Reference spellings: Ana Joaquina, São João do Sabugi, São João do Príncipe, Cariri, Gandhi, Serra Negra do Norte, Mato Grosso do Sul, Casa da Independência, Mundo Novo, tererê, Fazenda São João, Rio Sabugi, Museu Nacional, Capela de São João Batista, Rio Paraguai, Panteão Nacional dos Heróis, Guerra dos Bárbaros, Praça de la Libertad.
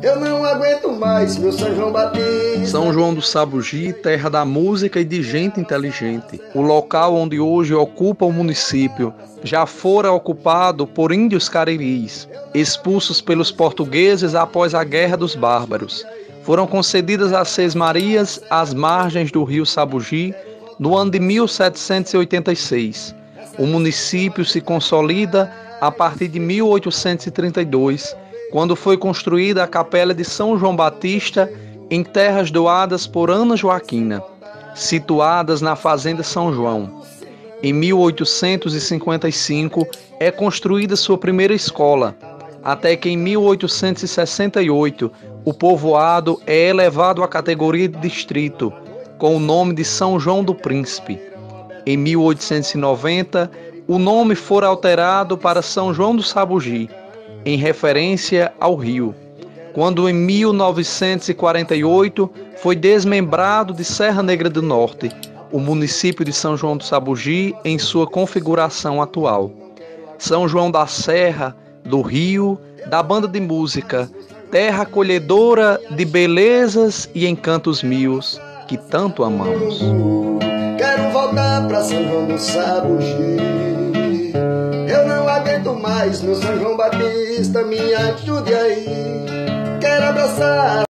Eu não aguento mais, meu São João Batista. São João do Sabugi, terra da música e de gente inteligente. O local onde hoje ocupa o município já fora ocupado por índios cariris, expulsos pelos portugueses após a Guerra dos Bárbaros. Foram concedidas as Seis Marias às margens do rio Sabugi no ano de 1786. O município se consolida a partir de 1832, quando foi construída a Capela de São João Batista em terras doadas por Ana Joaquina, situadas na Fazenda São João. Em 1855 é construída sua primeira escola, até que em 1868 o povoado é elevado à categoria de distrito, com o nome de São João do Príncipe. Em 1890, o nome foi alterado para São João do Sabugi, em referência ao rio, quando em 1948 foi desmembrado de Serra Negra do Norte, o município de São João do Sabugi em sua configuração atual. São João da Serra, do Rio, da Banda de Música, terra acolhedora de belezas e encantos mil que tanto amamos. Quero voltar pra São João do Sabugi. Eu não aguento mais, meu São João Batista, me ajude aí. Quero abraçar